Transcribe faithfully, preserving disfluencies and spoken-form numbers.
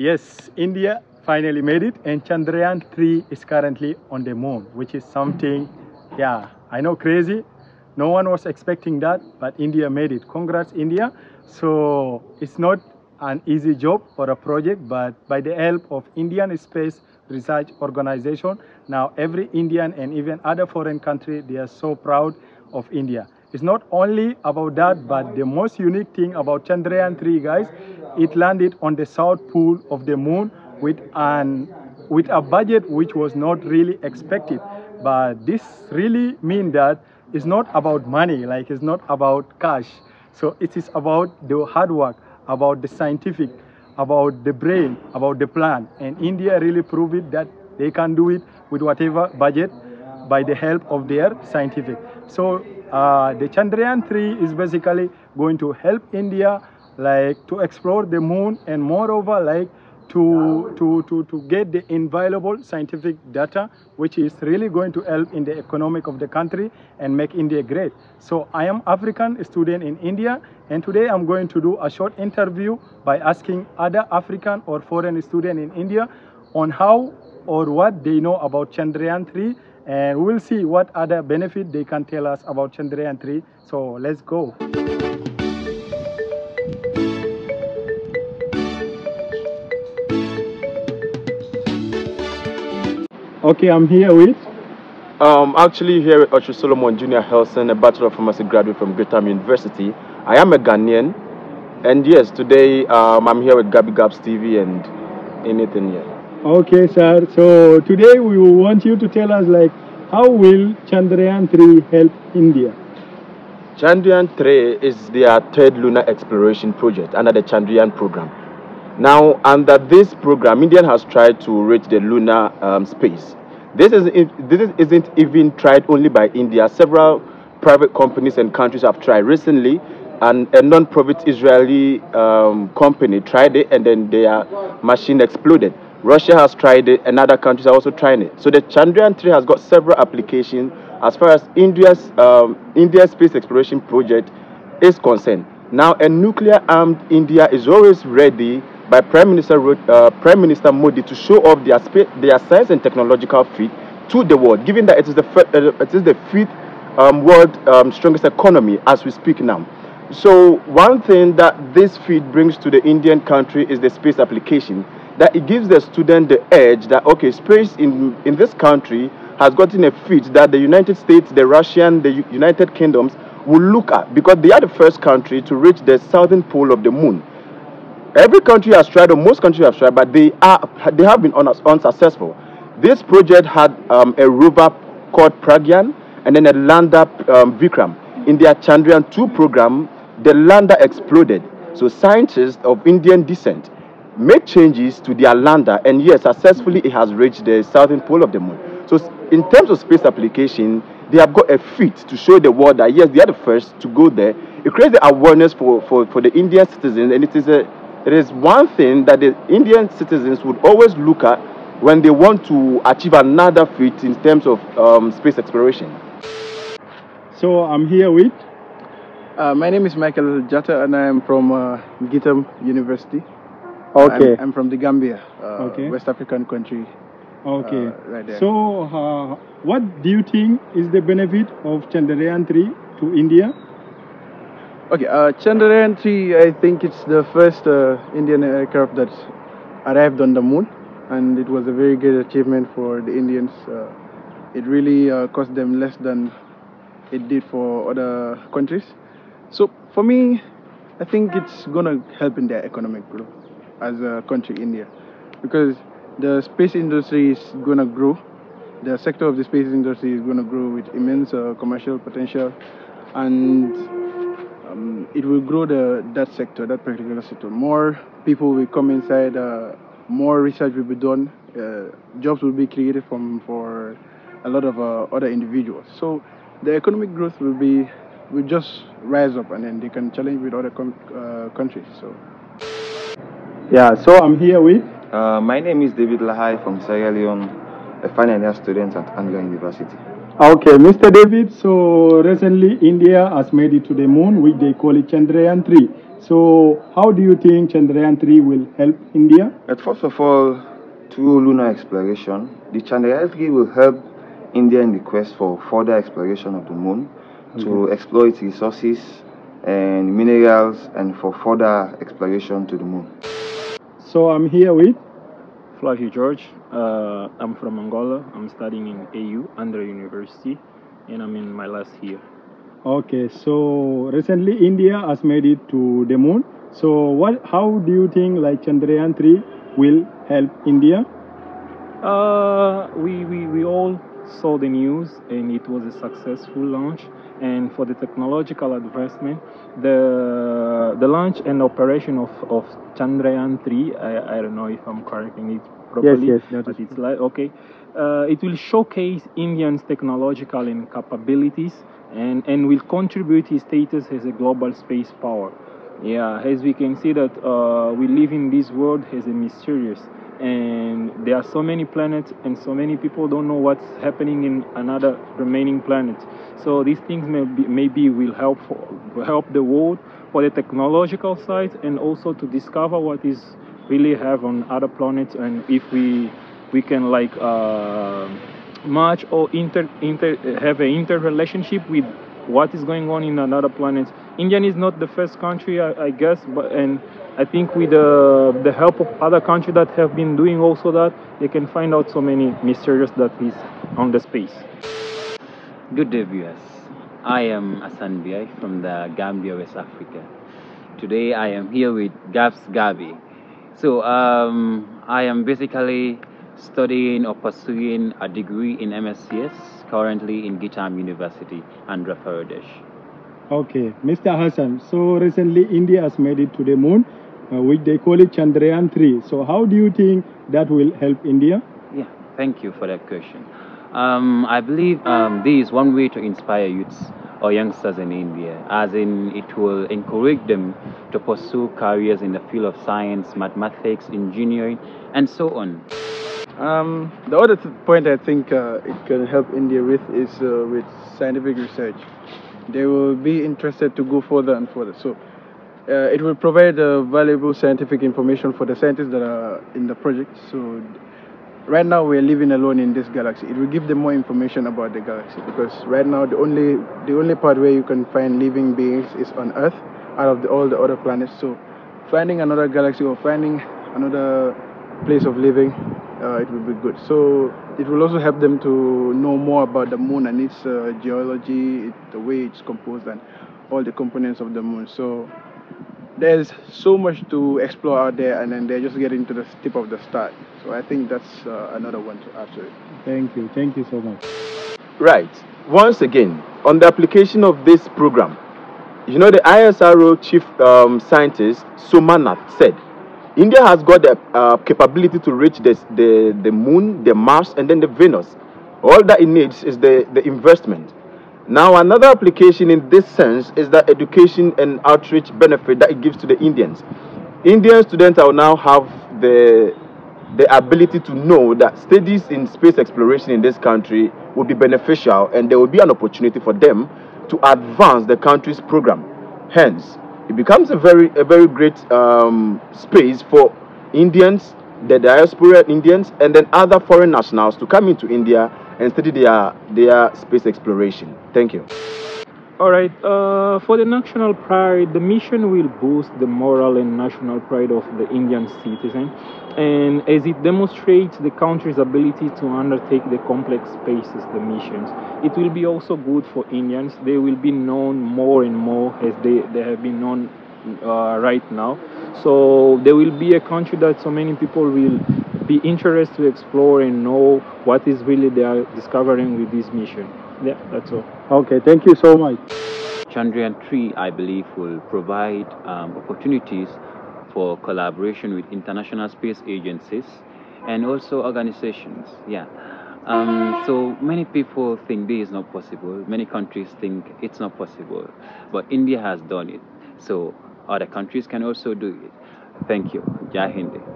Yes, India finally made it, and Chandrayaan three is currently on the moon, which is something, yeah, I know, crazy. No one was expecting that, but India made it. Congrats, India. So it's not an easy job or a project, but by the help of Indian Space Research Organization, now every Indian and even other foreign country, they are so proud of India. It's not only about that, but the most unique thing about Chandrayaan three, guys, it landed on the south pole of the moon with an with a budget which was not really expected. But this really means that it's not about money, like it's not about cash. So it is about the hard work, about the scientific, about the brain, about the plan. And India really proved it that they can do it with whatever budget by the help of their scientific. So uh, the Chandrayaan three is basically going to help India like to explore the moon, and moreover like To, to, to, to get the invaluable scientific data, which is really going to help in the economic of the country and make India great. So I am African student in India, and today I'm going to do a short interview by asking other African or foreign student in India on how or what they know about Chandrayaan three, and we'll see what other benefit they can tell us about Chandrayaan three. So let's go. Okay, I'm here with... Um, actually here with Ochoa Solomon Junior Helson, a Bachelor of Pharmacy graduate from GITAM University. I am a Ghanaian, and yes, today um, I'm here with Gabby Gabs T V and anything here. Okay, sir. So today we want you to tell us, like, how will Chandrayaan three help India? Chandrayaan three is their third lunar exploration project under the Chandrayaan program. Now, under this program, India has tried to reach the lunar um, space. This isn't, this isn't even tried only by India. Several private companies and countries have tried recently, and a non-profit Israeli um, company tried it, and then their machine exploded. Russia has tried it, and other countries are also trying it. So the Chandrayaan three has got several applications as far as India's um, India's space exploration project is concerned. Now, a nuclear-armed India is always ready by Prime Minister, uh, Prime Minister Modi to show off their, their science and technological feat to the world, given that it is the, uh, it is the fifth um, world um, strongest economy as we speak now. So one thing that this feat brings to the Indian country is the space application, that it gives the student the edge that, okay, space in, in this country has gotten a feat that the United States, the Russian, the U United Kingdoms will look at, because they are the first country to reach the southern pole of the moon. Every country has tried, or most countries have tried, but they are they have been unsuccessful. This project had um, a rover called Pragyan and then a lander um, Vikram. In their Chandrayaan two program, the lander exploded. So scientists of Indian descent made changes to their lander, and yes, successfully it has reached the southern pole of the moon. So in terms of space application, they have got a feat to show the world that yes, they are the first to go there. It creates the awareness for, for, for the Indian citizens, and it is a It is one thing that the Indian citizens would always look at when they want to achieve another feat in terms of um, space exploration. So I'm here with... Uh, my name is Michael Jatta, and I am from uh, GITAM University. Okay. I'm, I'm from the Gambia, uh, okay. West African country. Okay. Uh, right there. So uh, what do you think is the benefit of Chandrayaan three to India? Okay, uh, Chandrayaan three, I think it's the first uh, Indian aircraft that arrived on the moon, and it was a very good achievement for the Indians. Uh, it really uh, cost them less than it did for other countries. So for me, I think it's going to help in their economic growth as a country, India, because the space industry is going to grow. The sector of the space industry is going to grow with immense uh, commercial potential, and Um, it will grow the, that sector, that particular sector. More people will come inside, uh, more research will be done, uh, jobs will be created from, for a lot of uh, other individuals. So the economic growth will be will just rise up, and then they can challenge with other com uh, countries. So yeah, so I'm here with... Uh, my name is David Lahai from Sierra Leone, a final year student at Anglia University. Okay, Mister David, so recently India has made it to the moon, which they call it Chandrayaan three. So how do you think Chandrayaan three will help India? But first of all, through lunar exploration, the Chandrayaan three will help India in the quest for further exploration of the moon, okay, to explore its resources and minerals and for further exploration to the moon. So I'm here with Flavio George. Uh, I'm from Angola. I'm studying in A U, Andhra University, and I'm in my last year. Okay, so recently India has made it to the moon. So what? How do you think like Chandrayaan three will help India? Uh, we, we, we all saw the news and it was a successful launch, and for the technological advancement, the the launch and operation of, of Chandrayaan three, I, I don't know if I'm correcting it properly, yes, yes, but it's like, okay, uh, it will showcase Indians' technological and capabilities and, and will contribute his status as a global space power. Yeah, as we can see that uh, we live in this world as a mysterious, and there are so many planets and so many people don't know what's happening in another remaining planet. So these things may be, maybe will help for, help the world for the technological side, and also to discover what is really have on other planets, and if we we can like uh, match or inter, inter have an interrelationship with what is going on in another planet. India is not the first country, I, I guess, but and I think with the, the help of other countries that have been doing also that, they can find out so many mysteries that is on the space. Good day, viewers. I am Asan Biai from the Gambia, West Africa. Today I am here with Gabs Gabi. So um, I am basically studying or pursuing a degree in M S C S, currently in GITAM University, Andhra Pradesh. Okay, Mister Hassan, so recently India has made it to the moon, uh, which they call it Chandrayaan three. So how do you think that will help India? Yeah, thank you for that question. Um, I believe um, this is one way to inspire youths or youngsters in India, as in it will encourage them to pursue careers in the field of science, mathematics, engineering, and so on. Um, the other point I think uh, it can help India with is uh, with scientific research. They will be interested to go further and further. So uh, it will provide uh, valuable scientific information for the scientists that are in the project. So right now we are living alone in this galaxy. It will give them more information about the galaxy, because right now the only the only part where you can find living beings is on Earth out of the, all the other planets. So finding another galaxy or finding another place of living, Uh, it will be good. So it will also help them to know more about the moon and its uh, geology, it, the way it's composed and all the components of the moon. So there's so much to explore out there, and then they're just getting to the tip of the star. So I think that's uh, another one to add to it. Thank you. Thank you so much. Right. Once again, on the application of this program, you know, the I S R O chief um, scientist, Sumanath, said, India has got the uh, capability to reach this, the, the moon, the Mars, and then the Venus. All that it needs is the, the investment. Now, another application in this sense is the education and outreach benefit that it gives to the Indians. Indian students will now have the, the ability to know that studies in space exploration in this country will be beneficial, and there will be an opportunity for them to advance the country's program. Hence, it becomes a very, a very great um, space for Indians, the diaspora Indians, and then other foreign nationals to come into India and study their, their space exploration. Thank you. All right. Uh, for the national pride, the mission will boost the moral and national pride of the Indian citizen, and as it demonstrates the country's ability to undertake the complex spaces, the missions, it will be also good for Indians. They will be known more and more as they, they have been known uh, right now. So there will be a country that so many people will be interested to explore and know what is really they are discovering with this mission. Yeah, that's all. Okay, thank you so much. Chandrayaan three, I believe, will provide um, opportunities for collaboration with international space agencies and also organizations. Yeah. Um, so many people think this is not possible. Many countries think it's not possible. But India has done it. So other countries can also do it. Thank you. Jai Hind.